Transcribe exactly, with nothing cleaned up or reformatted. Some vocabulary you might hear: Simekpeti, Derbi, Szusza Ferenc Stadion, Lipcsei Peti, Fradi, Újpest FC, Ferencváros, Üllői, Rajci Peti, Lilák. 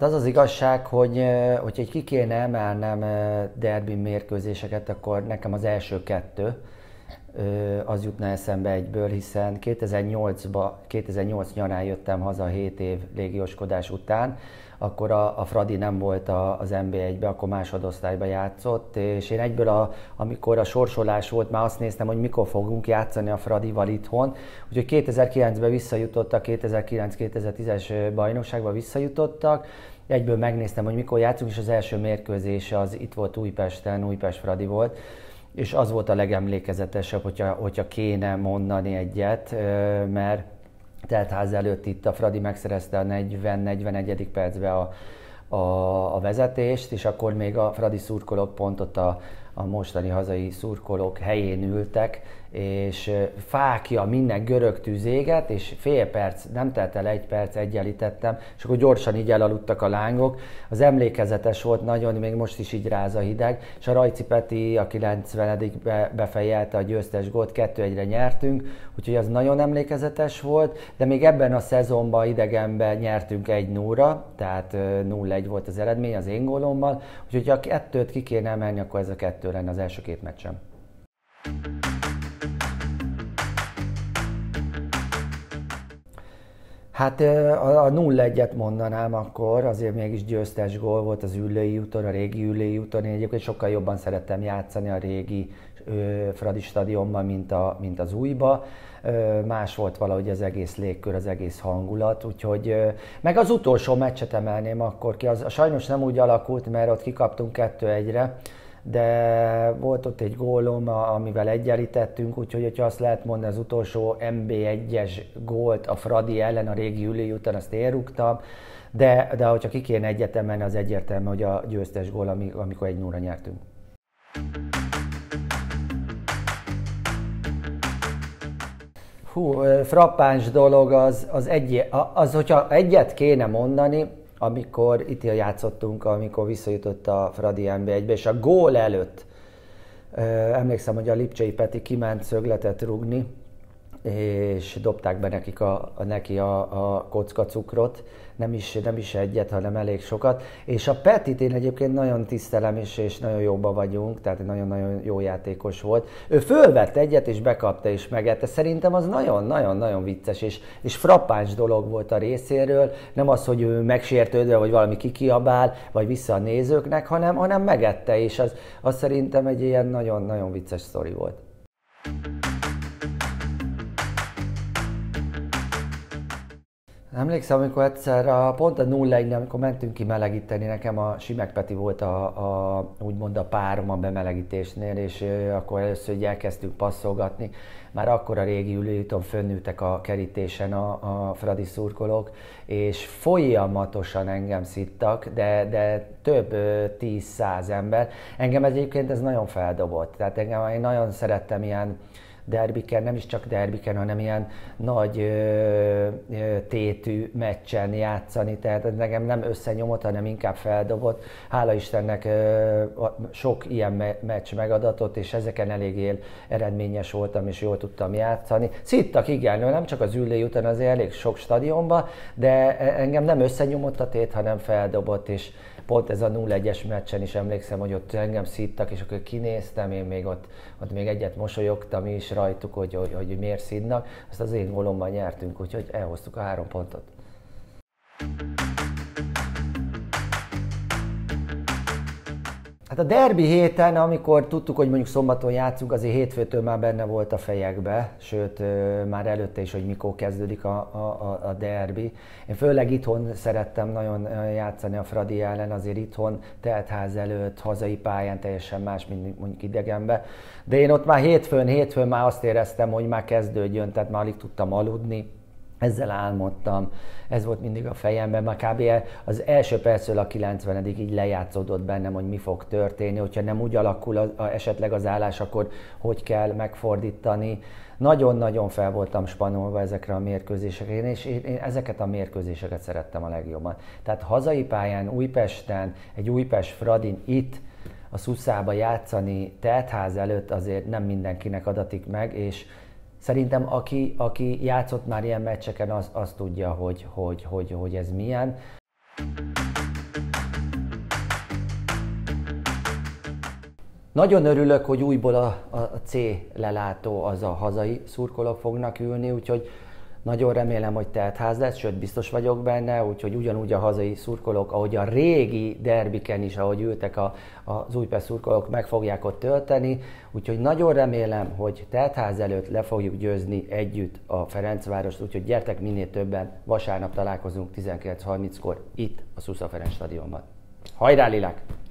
Hát az az igazság, hogy hogyha ki kéne emelnem derbi mérkőzéseket, akkor nekem az első kettő az jutna eszembe egyből, hiszen kétezer-nyolc nyarán jöttem haza hét év légióskodás után, akkor a, a Fradi nem volt a, az en bé egybe, akkor másodosztályba játszott, és én egyből, a, amikor a sorsolás volt, már azt néztem, hogy mikor fogunk játszani a Fradival itthon. Úgyhogy kétezer-kilencben visszajutottak, kétezer-kilenc kétezer-tízes bajnokságban visszajutottak, egyből megnéztem, hogy mikor játszunk, és az első mérkőzés az itt volt Újpesten, Újpest Fradi volt. És az volt a legemlékezetesebb, hogyha, hogyha kéne mondani egyet, mert teltház előtt itt a Fradi megszerezte a negyven negyvenegyedik percben a, a, a vezetést, és akkor még a Fradi szurkolók pont ott a, a mostani hazai szurkolók helyén ültek, és fákja, minden görög tűz égett, és fél perc, nem telt el egy perc, egyenlítettem, és akkor gyorsan így elaludtak a lángok. Az emlékezetes volt nagyon, még most is így ráz a hideg, és a Rajci Peti a kilencvenedik befejelte a győztes gólt, kettő egyre nyertünk, úgyhogy az nagyon emlékezetes volt, de még ebben a szezonban idegenben nyertünk egy nullra, tehát nulla egy volt az eredmény az én gólommal, úgyhogy ha a kettőt ki kéne emelni, akkor ez a kettő lenne az első két meccsem. Hát a nulla egyet mondanám akkor, azért mégis győztes gól volt az Üllői úton, a régi Üllői úton. Én egyébként sokkal jobban szerettem játszani a régi ö, Fradi stadionban, mint, a, mint az újba. Ö, más volt valahogy az egész légkör, az egész hangulat, úgyhogy... Ö, meg az utolsó meccset emelném akkor ki, az sajnos nem úgy alakult, mert ott kikaptunk kettő egyre, de volt ott egy gólom, amivel egyenlítettünk, úgyhogy ha azt lehet mondani, az utolsó en bé egyes gólt a Fradi ellen, a régi Üllői után, azt én rúgtam, de, de hogyha ki kéne egyet emelni, az egyértelmű, hogy a győztes gól, amikor egy nullra nyertünk. Hú, frappáns dolog az, az, egy, az, hogyha egyet kéne mondani, amikor itt játszottunk, amikor visszajutott a Fradi en bé egybe, és a gól előtt emlékszem, hogy a Lipcsei Peti kiment szögletet rúgni, és dobták be nekik a, a, neki a, a kockacukrot, nem is, nem is egyet, hanem elég sokat. És a Petit én egyébként nagyon tisztelem, és, és nagyon jóba vagyunk, tehát nagyon-nagyon jó játékos volt. Ő fölvett egyet, és bekapta, és megette. Szerintem az nagyon-nagyon-nagyon vicces, és, és frappáns dolog volt a részéről. Nem az, hogy ő megsértődve, vagy valami kikiabál, vagy vissza a nézőknek, hanem, hanem megette, és az, az szerintem egy ilyen nagyon-nagyon vicces sztori volt. Emlékszem, amikor egyszer a, pont a nulla egynél, amikor mentünk ki melegíteni, nekem a Simekpeti volt a, a, úgymond a párom a bemelegítésnél, és ő, akkor először így elkezdtünk passzolgatni. Már akkor a régi Üllői úton fönnültek a kerítésen a, a Fradi szurkolók, és folyamatosan engem szittak, de, de több tíz-száz ember. Engem egyébként ez nagyon feldobott, tehát engem, én nagyon szerettem ilyen derbiken, nem is csak derbiken, hanem ilyen nagy ö, ö, tétű meccsen játszani, tehát nekem nem összenyomott, hanem inkább feldobott. Hála Istennek ö, sok ilyen me meccs megadatott, és ezeken elég eredményes voltam, és jól tudtam játszani. Szittak, igen, nem csak az Üllői úton, azért elég sok stadionban, de engem nem összenyomott a tét, hanem feldobott, és pont ez a nulla egyes meccsen is emlékszem, hogy ott engem szittak, és akkor kinéztem, én még ott, ott még egyet mosolyogtam is rajtuk, hogy, hogy, hogy miért szidnak. Azt az én gólommal nyertünk, úgyhogy elhoztuk a három pontot. Hát a derbi héten, amikor tudtuk, hogy mondjuk szombaton játszunk, azért hétfőtől már benne volt a fejekbe, sőt már előtte is, hogy mikor kezdődik a, a, a derbi. Én főleg itthon szerettem nagyon játszani a Fradi ellen, azért itthon, teltház előtt, hazai pályán, teljesen más, mint mondjuk idegenben. De én ott már hétfőn, hétfőn már azt éreztem, hogy már kezdődjön, tehát már alig tudtam aludni. Ezzel álmodtam, ez volt mindig a fejemben, már kb. Az első percről a kilencvenedik így lejátszódott bennem, hogy mi fog történni, hogyha nem úgy alakul a, a, esetleg az állás, akkor hogy kell megfordítani. Nagyon-nagyon fel voltam spanolva ezekre a mérkőzésekre, és én, én ezeket a mérkőzéseket szerettem a legjobban. Tehát hazai pályán, Újpesten, egy Újpest-Fradin itt, a Szusszába játszani teltház előtt azért nem mindenkinek adatik meg, és szerintem aki, aki játszott már ilyen meccseken, az, az tudja, hogy, hogy, hogy, hogy ez milyen. Nagyon örülök, hogy újból a, a C lelátó, az a hazai szurkolók fognak ülni, úgyhogy nagyon remélem, hogy teltház lesz, sőt biztos vagyok benne, úgyhogy ugyanúgy a hazai szurkolók, ahogy a régi derbiken is, ahogy ültek a, az Újpest szurkolók, meg fogják ott tölteni. Úgyhogy nagyon remélem, hogy teltház előtt le fogjuk győzni együtt a Ferencvárost, úgyhogy gyertek minél többen, vasárnap találkozunk tizenkilenc harminckor itt a Szusza Ferenc Stadionban. Hajrá, Lilák!